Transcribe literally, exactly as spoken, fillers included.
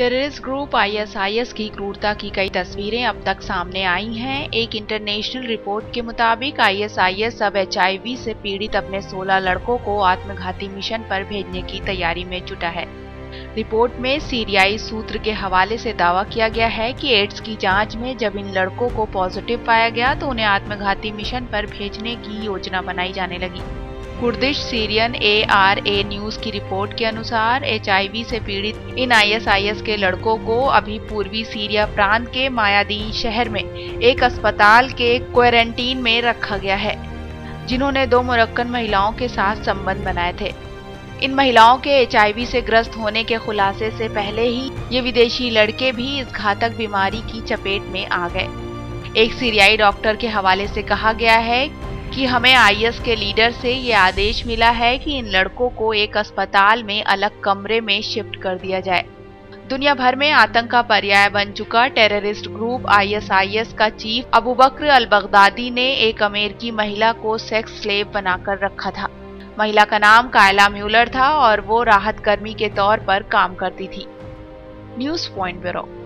Terrorist group ISIS की क्रूरता की कई तस्वीरें अब तक सामने आई हैं। एक इंटरनेशनल रिपोर्ट के मुताबिक आईएसआईएस अब एचआईवी से पीड़ित अपने सोलह लड़कों को आत्मघाती मिशन पर भेजने की तैयारी में जुटा है। रिपोर्ट में सीरियाई सूत्र के हवाले से दावा किया गया है कि एड्स की जांच में जब इन लड़कों को पॉजिटिव पाया गया तो उन्हें आत्मघाती मिशन पर भेजने की योजना बनाई जाने लगी। कुर्दिश सीरियन एआरए न्यूज की रिपोर्ट के अनुसार एचआईवी से पीड़ित इन आईएसआईएस के लड़कों को अभी पूर्वी सीरिया प्रांत के मायादी शहर में एक अस्पताल के क्वारंटीन में रखा गया है, जिन्होंने दो मोरक्कन महिलाओं के साथ संबंध बनाए थे। इन महिलाओं के एचआईवी से ग्रस्त होने के खुलासे से पहले ही ये विदेशी लड़के भी इस घातक बीमारी की चपेट में आ गए। एक सीरियाई डॉक्टर के हवाले से कहा गया है कि हमें आईएस के लीडर से ये आदेश मिला है कि इन लड़कों को एक अस्पताल में अलग कमरे में शिफ्ट कर दिया जाए। दुनिया भर में आतंक का पर्याय बन चुका टेररिस्ट ग्रुप आईएसआईएस का चीफ अबूबकर अल बगदादी ने एक अमेरिकी महिला को सेक्स स्लेव बनाकर रखा था। महिला का नाम कायला म्यूलर था और वो राहत कर्मी के तौर पर काम करती थी। News point bureau.